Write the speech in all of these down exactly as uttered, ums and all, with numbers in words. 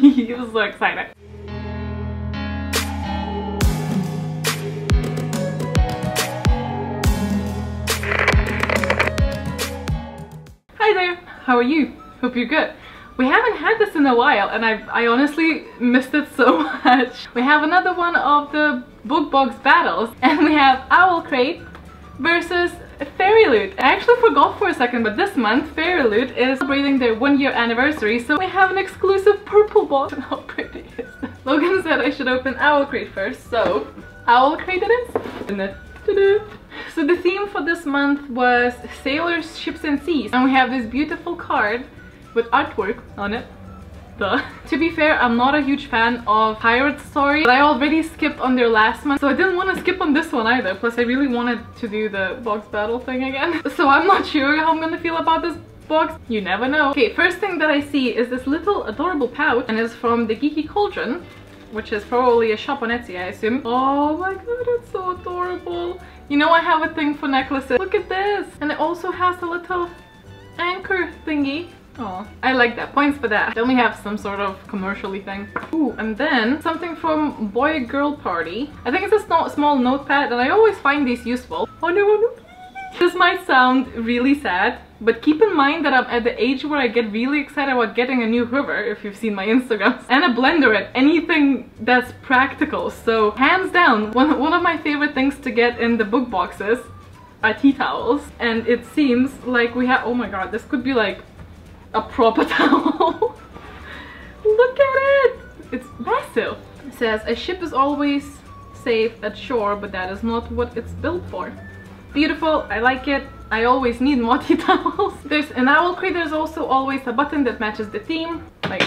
He was so excited. Hi there, how are you? Hope you're good. We haven't had this in a while and I've, I honestly missed it so much. We have another one of the book box battles and we have Owlcrate versus Fairyloot. I actually forgot for a second, but this month Fairyloot is celebrating their one year anniversary, so we have an exclusive purple box. And how pretty is that? Logan said I should open Owlcrate first, so Owlcrate it is. So the theme for this month was sailors, ships and seas, and we have this beautiful card with artwork on it. Duh. To be fair, I'm not a huge fan of pirate stories, but I already skipped on their last month, so I didn't want to skip on this one either. Plus I really wanted to do the box battle thing again, so I'm not sure how I'm gonna feel about this box. You never know. Okay, first thing that I see is this little adorable pouch, and it's from the Geeky Cauldron, which is probably a shop on Etsy, I assume. Oh my god, it's so adorable. You know I have a thing for necklaces. Look at this! And it also has a little anchor thingy. Oh, I like that. Points for that. Then we have some sort of commercially thing. Ooh, and then something from Boy Girl Party. I think it's a small notepad and I always find these useful. Oh no, no. This might sound really sad, but keep in mind that I'm at the age where I get really excited about getting a new hoover, if you've seen my Instagram, and a blender and anything that's practical. So hands down, one, one of my favorite things to get in the book boxes are tea towels. And it seems like we have, oh my god, this could be like a proper towel. Look at it! It's massive! It says, a ship is always safe at shore, but that is not what it's built for. Beautiful, I like it. I always need more tea towels. There's an Owlcrate, there's also always a button that matches the theme. Like,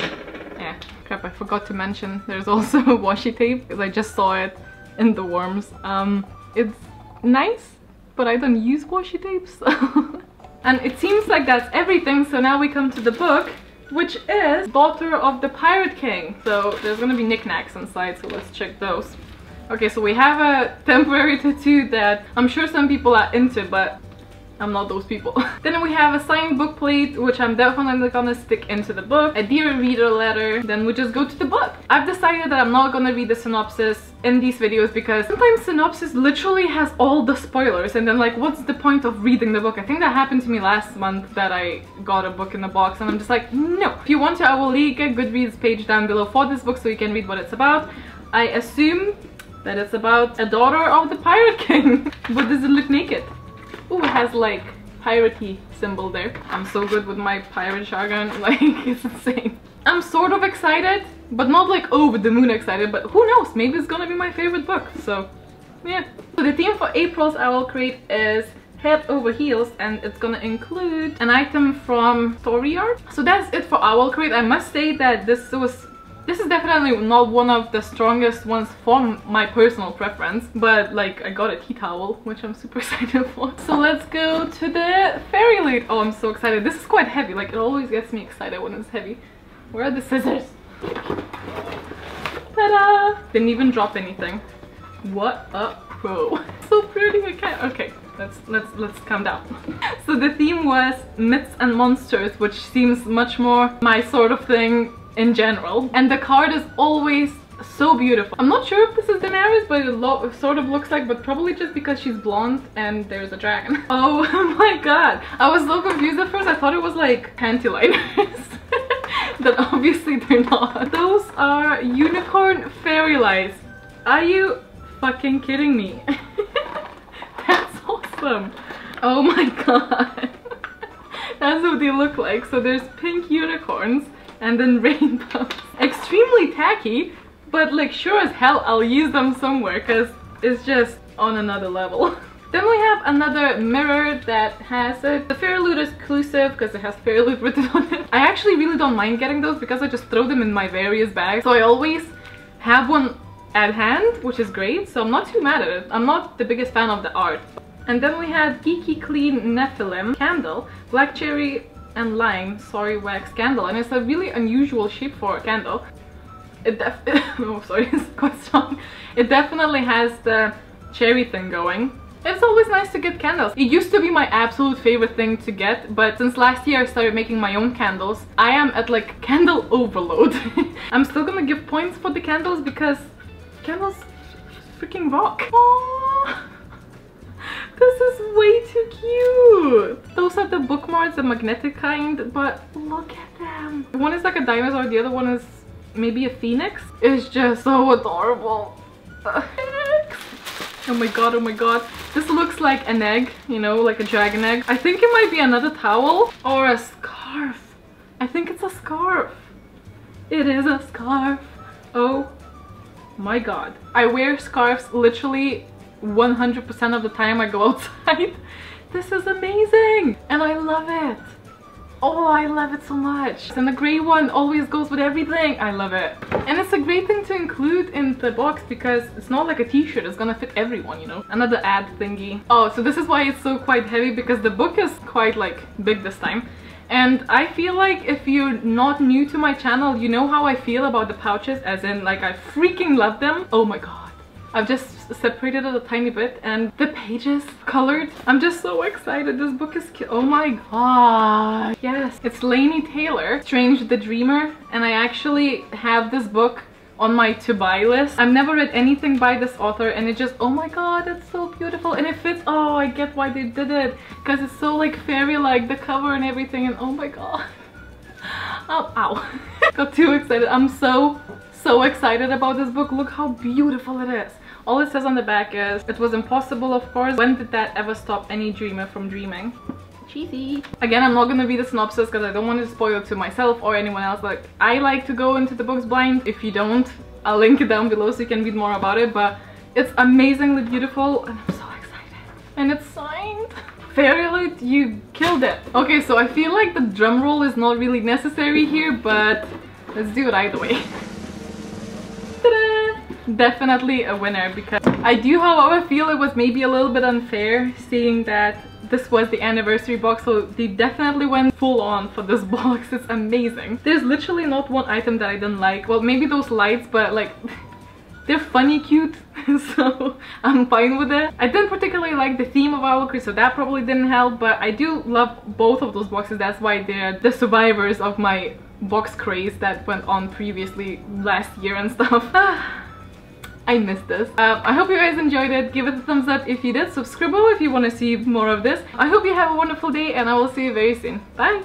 eh, crap, I forgot to mention there's also washi tape, because I just saw it in the worms. Um, it's nice, but I don't use washi tape, so... And it seems like that's everything, so now we come to the book, which is Daughter of the Pirate King. So there's gonna be knickknacks inside, so let's check those. Okay, so we have a temporary tattoo that I'm sure some people are into, but I'm not those people. Then we have a signed book plate, which I'm definitely gonna stick into the book. A dear reader letter. Then we just go to the book. I've decided that I'm not gonna read the synopsis in these videos because sometimes synopsis literally has all the spoilers and then like, what's the point of reading the book? I think that happened to me last month that I got a book in the box and I'm just like, no. If you want to, I will link a Goodreads page down below for this book so you can read what it's about. I assume that it's about a daughter of the Pirate King. But does it look naked? Ooh, it has like piratey symbol there. I'm so good with my pirate jargon, like it's insane. I'm sort of excited, but not like over the moon excited, but who knows, maybe it's gonna be my favorite book, so yeah. So the theme for April's Owlcrate is head over heels, and it's gonna include an item from Story Art. So that's it for Owlcrate. I must say that this was This is definitely not one of the strongest ones for my personal preference, but like I got a tea towel, which I'm super excited for. So let's go to the Fairyloot. Oh, I'm so excited. This is quite heavy. Like it always gets me excited when it's heavy. Where are the scissors? Ta-da! Didn't even drop anything. What a pro. So pretty. Okay. Okay. Let's let's let's calm down. So the theme was myths and monsters, which seems much more my sort of thing in general, and the card is always so beautiful. I'm not sure if this is Daenerys, but it sort of looks like, but probably just because she's blonde and there's a dragon. Oh my god, I was so confused at first. I thought it was like panty liners, but obviously they're not. Those are unicorn fairy lights. Are you fucking kidding me? That's awesome. Oh my god. That's what they look like. So there's pink unicorns and then rainbows. Extremely tacky, but like sure as hell I'll use them somewhere because it's just on another level. Then we have another mirror that has a Fairyloot exclusive because it has Fairyloot written on it. I actually really don't mind getting those because I just throw them in my various bags, so I always have one at hand, which is great, so I'm not too mad at it. I'm not the biggest fan of the art. And then we had Geeky Clean Nephilim candle, black cherry and lime, sorry, wax candle, and it's a really unusual shape for a candle. It def oh, sorry, it's quite strong. It definitely has the cherry thing going, It's always nice to get candles. It used to be my absolute favorite thing to get, but since last year I started making my own candles, I am at like candle overload. I'm still gonna give points for the candles because candles freaking rock. Aww. This is way too cute! Those are the bookmarks, the magnetic kind, but look at them! One is like a dinosaur, the other one is maybe a phoenix. It's just so adorable! Oh my god, oh my god. This looks like an egg, you know, like a dragon egg. I think it might be another towel or a scarf. I think it's a scarf. It is a scarf. Oh my god. I wear scarves literally one hundred percent of the time I go outside. This is amazing and I love it. Oh, I love it so much. And the gray one always goes with everything. I love it. And it's a great thing to include in the box because it's not like a t-shirt. It's gonna fit everyone, you know. Another ad thingy. Oh, so this is why it's so quite heavy, because the book is quite like big this time. And I feel like if you're not new to my channel, you know how I feel about the pouches, as in like I freaking love them. Oh my god. I've just separated it a tiny bit and the pages colored. I'm just so excited. This book is cute. Oh my god. Yes. It's Lainey Taylor, Strange the Dreamer. And I actually have this book on my to-buy list. I've never read anything by this author and it just, oh my god, it's so beautiful. And it fits, oh, I get why they did it. Because it's so like fairy-like, the cover and everything. And oh my god. Oh, ow. Got too excited. I'm so... so excited about this book. Look how beautiful it is. All it says on the back is, it was impossible, of course. When did that ever stop any dreamer from dreaming? Cheesy. Again, I'm not gonna read the synopsis because I don't want to spoil it to myself or anyone else. Like, I like to go into the books blind. If you don't, I'll link it down below so you can read more about it, but it's amazingly beautiful and I'm so excited. And it's signed. Fairyloot, you killed it. Okay, so I feel like the drum roll is not really necessary here, but let's do it either way. Definitely a winner, because I do however feel it was maybe a little bit unfair seeing that this was the anniversary box, so they definitely went full on for this box. It's amazing. There's literally not one item that I didn't like. Well, maybe those lights, but like they're funny cute, so I'm fine with it. I didn't particularly like the theme of Owlcrate, so that probably didn't help, but I do love both of those boxes. That's why they're the survivors of my box craze that went on previously last year and stuff. I missed this. Um, I hope you guys enjoyed it. Give it a thumbs up if you did. Subscribe if you want to see more of this. I hope you have a wonderful day and I will see you very soon. Bye!